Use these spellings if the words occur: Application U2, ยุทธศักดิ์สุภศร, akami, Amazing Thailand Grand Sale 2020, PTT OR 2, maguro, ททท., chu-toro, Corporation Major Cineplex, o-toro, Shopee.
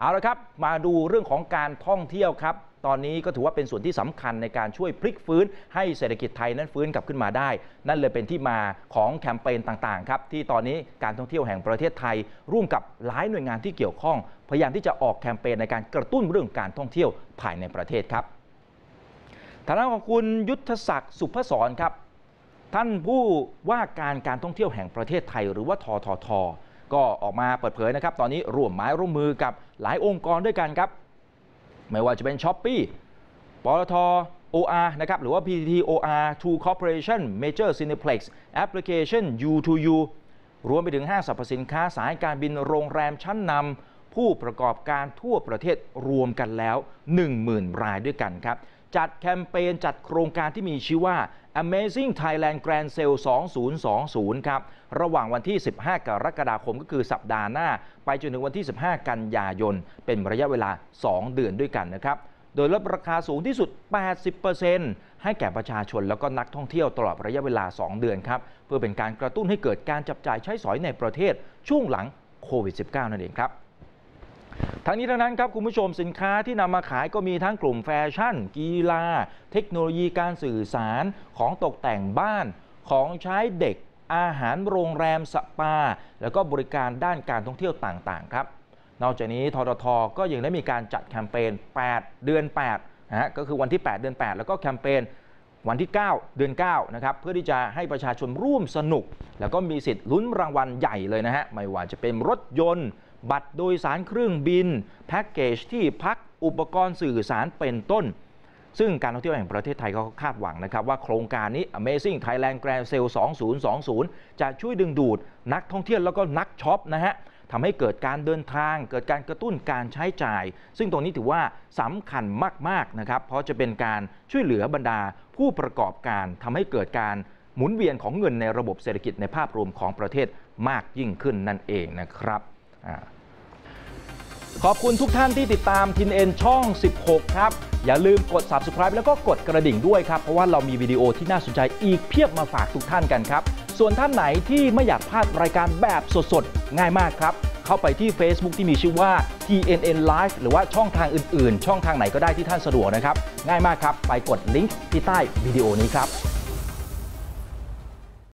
เอาละครับมาดูเรื่องของการท่องเที่ยวครับตอนนี้ก็ถือว่าเป็นส่วนที่สำคัญในการช่วยพลิกฟื้นให้เศรษฐกิจไทยนั้นฟื้นกลับขึ้นมาได้นั่นเลยเป็นที่มาของแคมเปญต่างๆครับที่ตอนนี้การท่องเที่ยวแห่งประเทศไทยร่วมกับหลายหน่วยงานที่เกี่ยวข้องพยายามที่จะออกแคมเปญในการกระตุ้นเรื่องการท่องเที่ยวภายในประเทศครับทางด้านของคุณยุทธศักดิ์สุภศรครับท่านผู้ว่าการท่องเที่ยวแห่งประเทศไทยหรือว่าททท.ก็ออกมาเปิดเผยนะครับตอนนี้ร่วมไม้ร่วมมือกับหลายองค์กรด้วยกันครับไม่ว่าจะเป็น Shopee ปตท. OR นะครับหรือว่า PTT OR 2 Corporation Major Cineplex Application U2 รวมไปถึงห้างสรรพสินค้าสายการบินโรงแรมชั้นนำผู้ประกอบการทั่วประเทศรวมกันแล้ว 10,000 รายด้วยกันครับจัดแคมเปญจัดโครงการที่มีชื่อว่า Amazing Thailand Grand Sale 2020 ครับระหว่างวันที่ 15 กรกฎาคมก็คือสัปดาห์หน้าไปจนถึงวันที่ 15 กันยายนเป็นระยะเวลา 2 เดือนด้วยกันนะครับโดยลดราคาสูงที่สุด 80% ให้แก่ประชาชนแล้วก็นักท่องเที่ยวตลอดระยะเวลา 2 เดือนครับเพื่อเป็นการกระตุ้นให้เกิดการจับจ่ายใช้สอยในประเทศช่วงหลังโควิด -19 นั่นเองครับทั้งนี้ทั้งนั้นครับคุณผู้ชมสินค้าที่นำมาขายก็มีทั้งกลุ่มแฟชั่นกีฬาเทคโนโลยีการสื่อสารของตกแต่งบ้านของใช้เด็กอาหารโรงแรมสปาแล้วก็บริการด้านการท่องเที่ยวต่างๆครับนอกจากนี้ททท.ก็ยังได้มีการจัดแคมเปญ8เดือน8นะฮะก็คือวันที่8เดือน8แล้วก็แคมเปญวันที่9เดือน9นะครับเพื่อที่จะให้ประชาชนร่วมสนุกแล้วก็มีสิทธิ์ลุ้นรางวัลใหญ่เลยนะฮะไม่ว่าจะเป็นรถยนต์บัตรโดยสารเครื่องบินแพ็กเกจที่พักอุปกรณ์สื่อสารเป็นต้นซึ่งการท่องเที่ยวแห่งประเทศไทยก็คาดหวังนะครับว่าโครงการนี้ Amazing Thailand Grand Sale 2020 จะช่วยดึงดูดนักท่องเที่ยวแล้วก็นักช็อปนะฮะทำให้เกิดการเดินทางเกิดการกระตุ้นการใช้จ่ายซึ่งตรงนี้ถือว่าสำคัญมากๆนะครับเพราะจะเป็นการช่วยเหลือบรรดาผู้ประกอบการทำให้เกิดการหมุนเวียนของเงินในระบบเศรษฐกิจในภาพรวมของประเทศมากยิ่งขึ้นนั่นเองนะครับขอบคุณทุกท่านที่ติดตามทินเอ็นช่อง 16 ครับอย่าลืมกด Subscribe แล้วก็กดกระดิ่งด้วยครับเพราะว่าเรามีวิดีโอที่น่าสนใจอีกเพียบมาฝากทุกท่านกันครับส่วนท่านไหนที่ไม่อยากพลาดรายการแบบสดๆง่ายมากครับเข้าไปที่ Facebook ที่มีชื่อว่า TNN Live หรือว่าช่องทางอื่นๆช่องทางไหนก็ได้ที่ท่านสะดวกนะครับง่ายมากครับไปกดลิงก์ที่ใต้วิดีโอนี้ครับ